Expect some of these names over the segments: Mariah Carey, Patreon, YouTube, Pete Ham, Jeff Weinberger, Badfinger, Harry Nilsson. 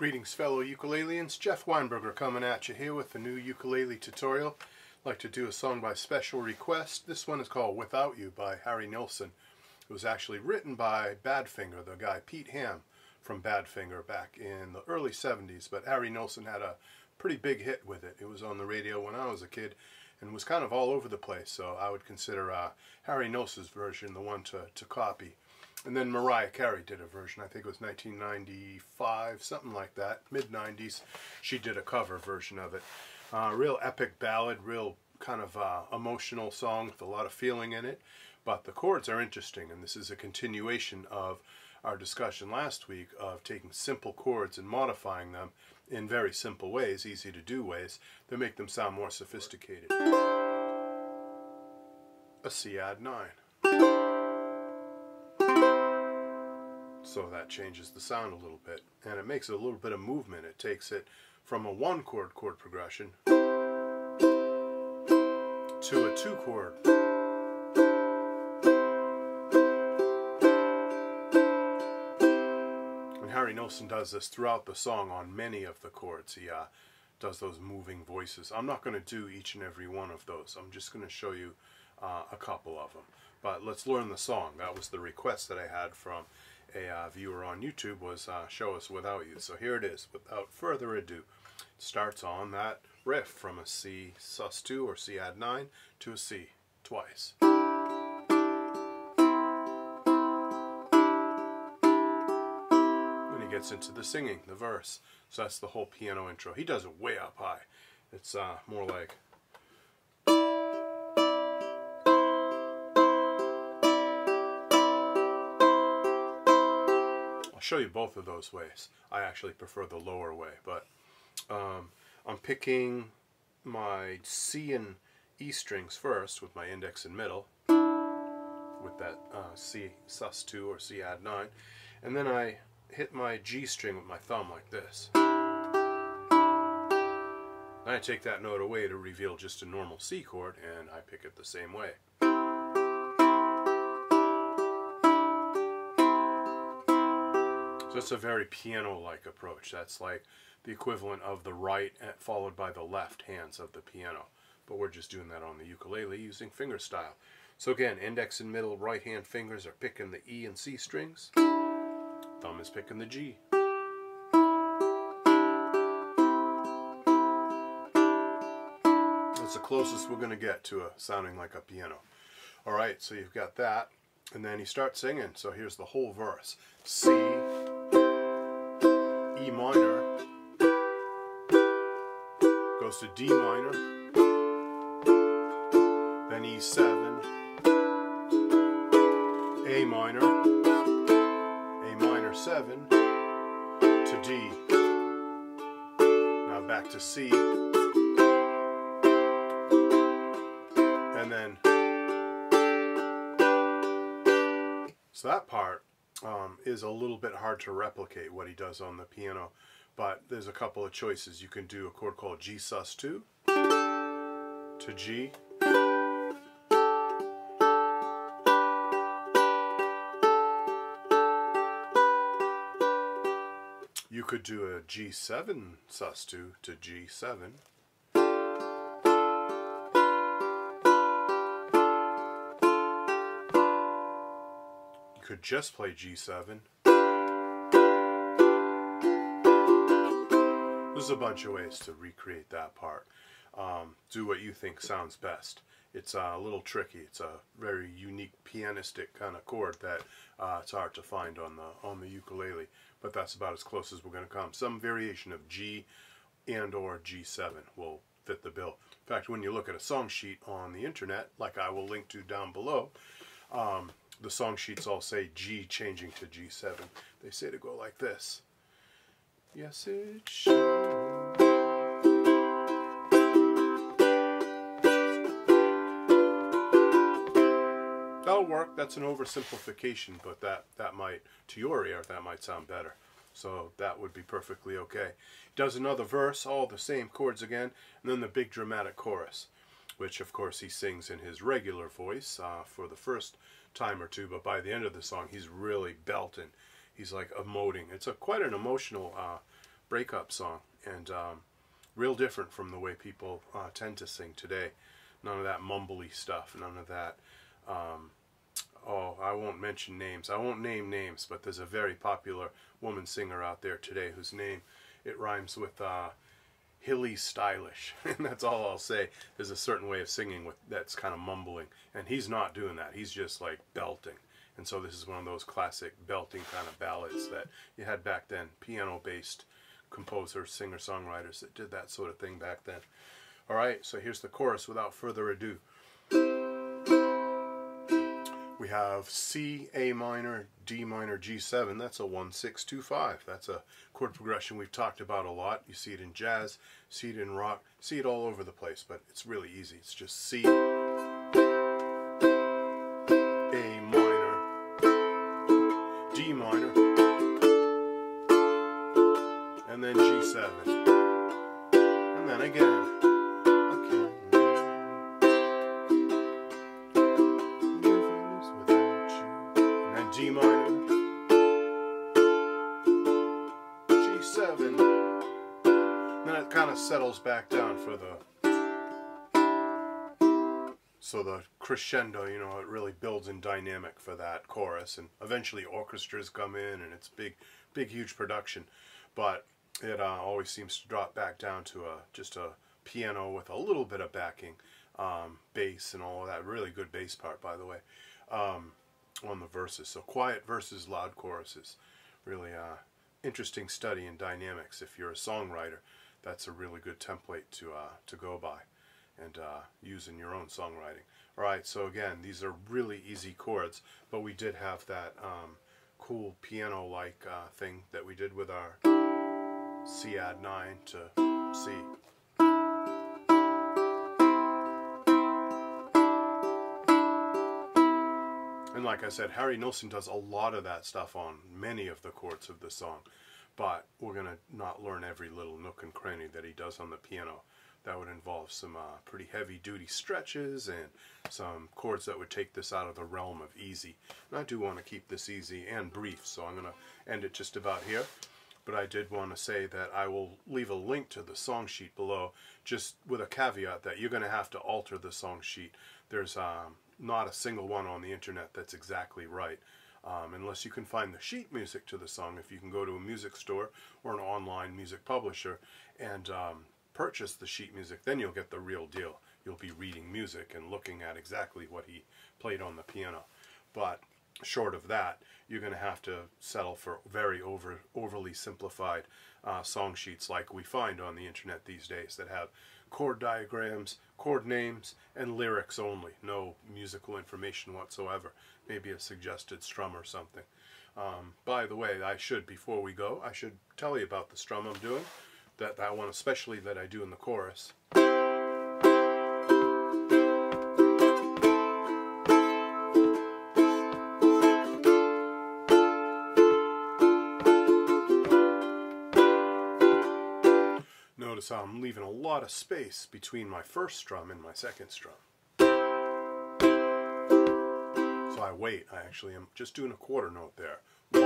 Greetings fellow ukulelians, Jeff Weinberger coming at you here with a new ukulele tutorial. I'd like to do a song by special request. This one is called Without You by Harry Nilsson. It was actually written by Badfinger, the guy Pete Ham from Badfinger back in the early 70s, but Harry Nilsson had a pretty big hit with it. It was on the radio when I was a kid and was kind of all over the place, so I would consider Harry Nilsson's version the one to copy. And then Mariah Carey did a version, I think it was 1995, something like that, mid-90s. She did a cover version of it. Real epic ballad, real kind of emotional song with a lot of feeling in it. But the chords are interesting, and this is a continuation of our discussion last week of taking simple chords and modifying them in very simple ways, easy to do ways, that make them sound more sophisticated. A C add 9. So that changes the sound a little bit, and it makes a little bit of movement. It takes it from a 1 chord progression to a 2 chord, and Harry Nilsson does this throughout the song on many of the chords. He does those moving voices. I'm not going to do each and every one of those. I'm just going to show you a couple of them, but let's learn the song. That was the request that I had from a viewer on YouTube, was show us Without You. So here it is, without further ado. It starts on that riff from a C sus2 or C add 9 to a C twice. Then he gets into the singing, the verse. So that's the whole piano intro. He does it way up high. It's more like show you both of those ways. I actually prefer the lower way, but I'm picking my C and E strings first with my index and middle with that C sus2 or C add 9, and then I hit my G string with my thumb like this. And I take that note away to reveal just a normal C chord, and I pick it the same way. So it's a very piano-like approach. That's like the equivalent of the right followed by the left hands of the piano. But we're just doing that on the ukulele using finger style. So again, index and middle right hand fingers are picking the E and C strings. Thumb is picking the G. That's the closest we're going to get to sounding like a piano. Alright, so you've got that. And then he starts singing. So here's the whole verse. C, E minor, goes to D minor, then E7, A minor 7, to D, now back to C, and then, so that part is a little bit hard to replicate what he does on the piano, but there's a couple of choices. You can do a chord called G sus2 to G, you could do a G7 sus2 to G7, could just play G7. There's a bunch of ways to recreate that part. Do what you think sounds best. It's a little tricky. It's a very unique pianistic kind of chord that it's hard to find on the ukulele, but that's about as close as we're going to come. Some variation of G and or G7 will fit the bill. In fact, when you look at a song sheet on the internet, like I will link to down below, the song sheets all say G changing to G7. They say to go like this. Yes, it should. That'll work. That's an oversimplification, but that might, to your ear, that might sound better. So that would be perfectly okay. Does another verse, all the same chords again, and then the big dramatic chorus, which of course he sings in his regular voice for the first time or two, but by the end of the song he's really belting. He's like emoting. It's quite an emotional breakup song, and real different from the way people tend to sing today. None of that mumbly stuff, none of that, oh, I won't mention names, I won't name names, but there's a very popular woman singer out there today whose name, it rhymes with Hilly Stylish, and that's all I'll say. There's a certain way of singing with that's kind of mumbling, and he's not doing that, he's just like belting. And so this is one of those classic belting kind of ballads that you had back then, piano-based composers, singer-songwriters that did that sort of thing back then. All right, so here's the chorus without further ado. We have C, A minor, D minor, G7. That's a 1-6-2-5. That's a chord progression we've talked about a lot. You see it in jazz, see it in rock, see it all over the place, but it's really easy. It's just C, A minor, D minor, and then G7. And then again. Settles back down for the, so the crescendo, you know, it really builds in dynamic for that chorus, and eventually orchestras come in and it's big huge production, but it always seems to drop back down to a just a piano with a little bit of backing, bass and all of that. Really good bass part, by the way, on the verses. So quiet versus loud choruses, really interesting study in dynamics if you're a songwriter. That's a really good template to go by and use in your own songwriting. All right, so again, these are really easy chords, but we did have that cool piano-like thing that we did with our C add 9 to C. And like I said, Harry Nilsson does a lot of that stuff on many of the chords of the song. But we're going to not learn every little nook and cranny that he does on the piano. That would involve some pretty heavy-duty stretches and some chords that would take this out of the realm of easy. And I do want to keep this easy and brief, so I'm going to end it just about here. But I did want to say that I will leave a link to the song sheet below, just with a caveat that you're going to have to alter the song sheet. There's not a single one on the internet that's exactly right. Unless you can find the sheet music to the song, if you can go to a music store or an online music publisher and purchase the sheet music, then you'll get the real deal. You'll be reading music and looking at exactly what he played on the piano. But short of that, you're going to have to settle for very overly simplified song sheets like we find on the internet these days that have chord diagrams, chord names, and lyrics only. No musical information whatsoever. Maybe a suggested strum or something. By the way, before we go, I should tell you about the strum I'm doing. That one especially that I do in the chorus. So I'm leaving a lot of space between my first strum and my second strum. So I wait, I actually am just doing a quarter note there. 1,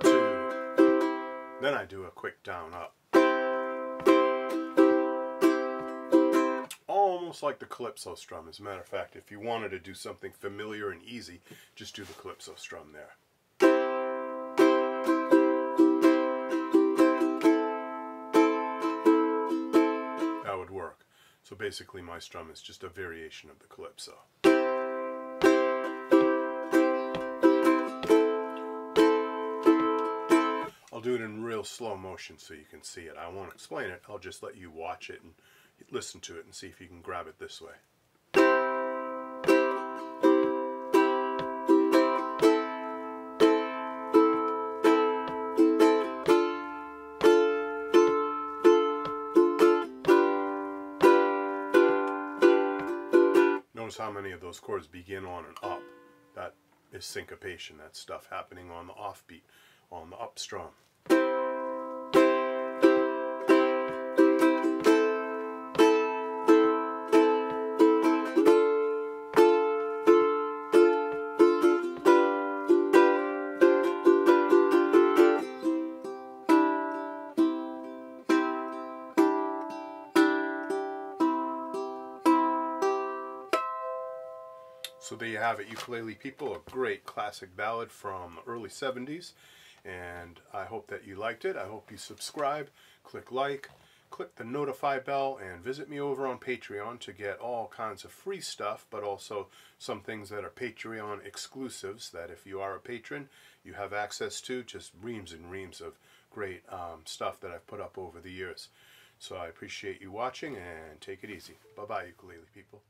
2, then I do a quick down up. Almost like the calypso strum. As a matter of fact, if you wanted to do something familiar and easy, just do the calypso strum there. So basically my strum is just a variation of the calypso. I'll do it in real slow motion so you can see it. I won't explain it, I'll just let you watch it and listen to it and see if you can grab it this way. How many of those chords begin on an up? That is syncopation. That's stuff happening on the offbeat, on the up strum. So there you have it, Ukulele People, a great classic ballad from the early 70s. And I hope that you liked it. I hope you subscribe, click like, click the notify bell, and visit me over on Patreon to get all kinds of free stuff, but also some things that are Patreon exclusives that if you are a patron, you have access to. Just reams and reams of great stuff that I've put up over the years. So I appreciate you watching, and take it easy. Bye-bye, Ukulele People.